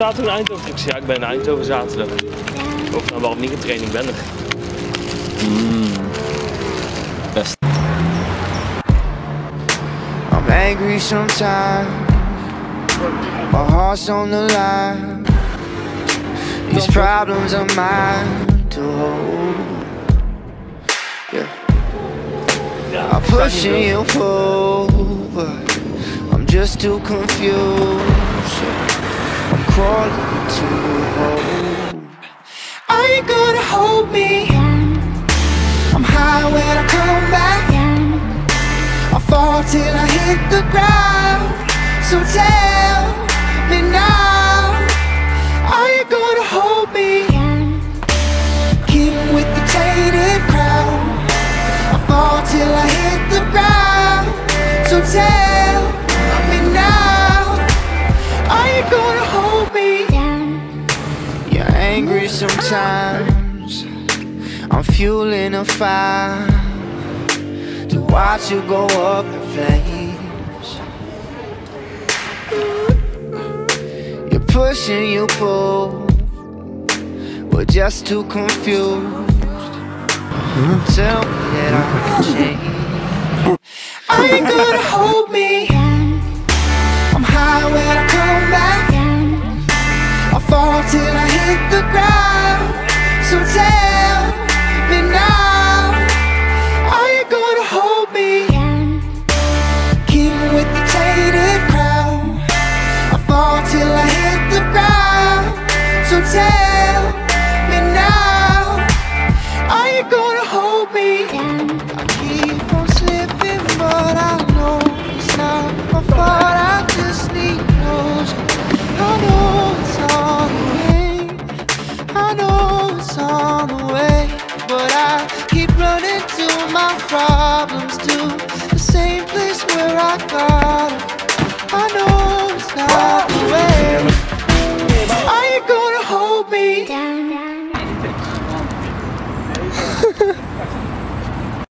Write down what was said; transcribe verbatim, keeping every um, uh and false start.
Zaterdag in Eindhoven? Ik zei, ja, ik ben in Eindhoven zaterdag. Ja. Of nou, waarom niet getraind ben ik. Mm. Best. I'm angry sometimes. My heart's on the line. These problems are mine to hold. Yeah. I'm pushing you over. I'm just too confused. I'm crawling to home. Are you gonna hold me? I'm high when I come back. I fall till I hit the ground. So tell me now, are you gonna hold me? King with the tainted crown. I fall till I hit the ground. So tell me now, are you gonna hold me? You're angry sometimes. I'm fueling a fire to watch you go up in flames. You're pushing, you pull. We're just too confused. Tell me that I can change. Are you gonna hold me? I'm high when I come back. Fall till I hit the ground. So tell me now, are you gonna hold me? King with the tainted crown. I fall till I hit the ground. So tell me now, are you gonna hold me? I keep on slipping, but I know it's not my fault. I just need closure. I know it's on the way, I know it's on the way, but I keep running to my problems too.